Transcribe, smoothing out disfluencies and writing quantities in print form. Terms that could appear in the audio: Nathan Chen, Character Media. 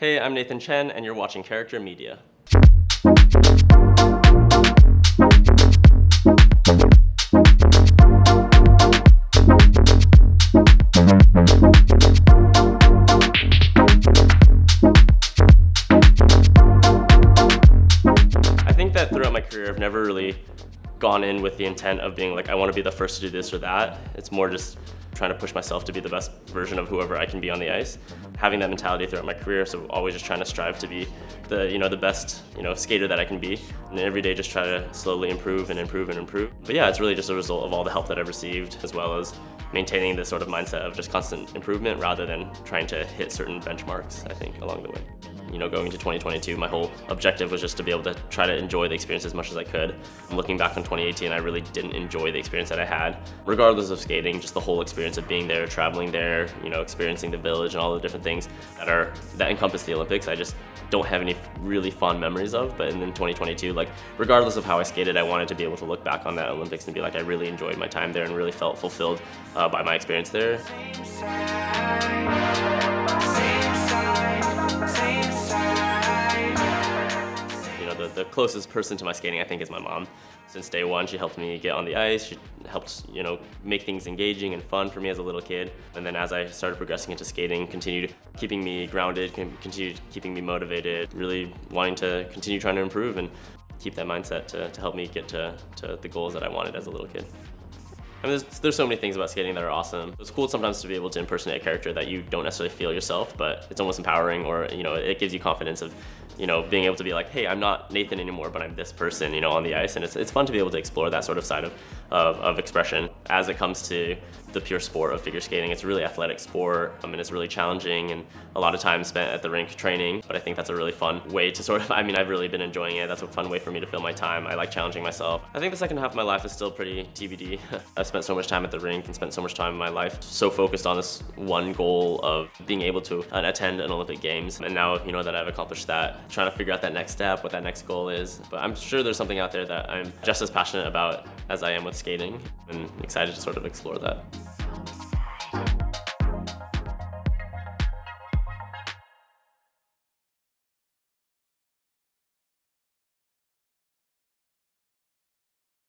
Hey, I'm Nathan Chen, and you're watching Character Media. I think that throughout my career, I've never really gone in with the intent of being like, I want to be the first to do this or that. It's more just trying to push myself to be the best version of whoever I can be on the ice. Having that mentality throughout my career, so always just trying to strive to be the best skater that I can be. And every day just try to slowly improve and improve and improve. But yeah, it's really just a result of all the help that I've received, as well as maintaining this sort of mindset of just constant improvement rather than trying to hit certain benchmarks, I think, along the way. Going into 2022, my whole objective was just to be able to try to enjoy the experience as much as I could. Looking back on 2018, I really didn't enjoy the experience that I had. Regardless of skating, just the whole experience of being there, traveling there, experiencing the village and all the different things that encompass the Olympics, I just don't have any really fond memories of. But in 2022, like, regardless of how I skated, I wanted to be able to look back on that Olympics and be like, I really enjoyed my time there and really felt fulfilled by my experience there. The closest person to my skating, I think, is my mom. Since day one, she helped me get on the ice. She helped, make things engaging and fun for me as a little kid. And then as I started progressing into skating, continued keeping me grounded, continued keeping me motivated, really wanting to continue trying to improve and keep that mindset to help me get to the goals that I wanted as a little kid. I mean, there's so many things about skating that are awesome. It's cool sometimes to be able to impersonate a character that you don't necessarily feel yourself, but it's almost empowering, or, it gives you confidence of, being able to be like, hey, I'm not Nathan anymore, but I'm this person, on the ice. And it's fun to be able to explore that sort of side of expression. As it comes to the pure sport of figure skating, it's a really athletic sport. I mean, it's really challenging and a lot of time spent at the rink training, but I think that's a really fun way to I've really been enjoying it. That's a fun way for me to fill my time. I like challenging myself. I think the second half of my life is still pretty TBD. I spent so much time at the rink and spent so much time in my life so focused on this one goal of being able to attend an Olympic Games. And now, that I've accomplished that, trying to figure out that next step, what that next goal is. But I'm sure there's something out there that I'm just as passionate about as I am with skating, and excited to explore that.